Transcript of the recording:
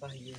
Pahiye.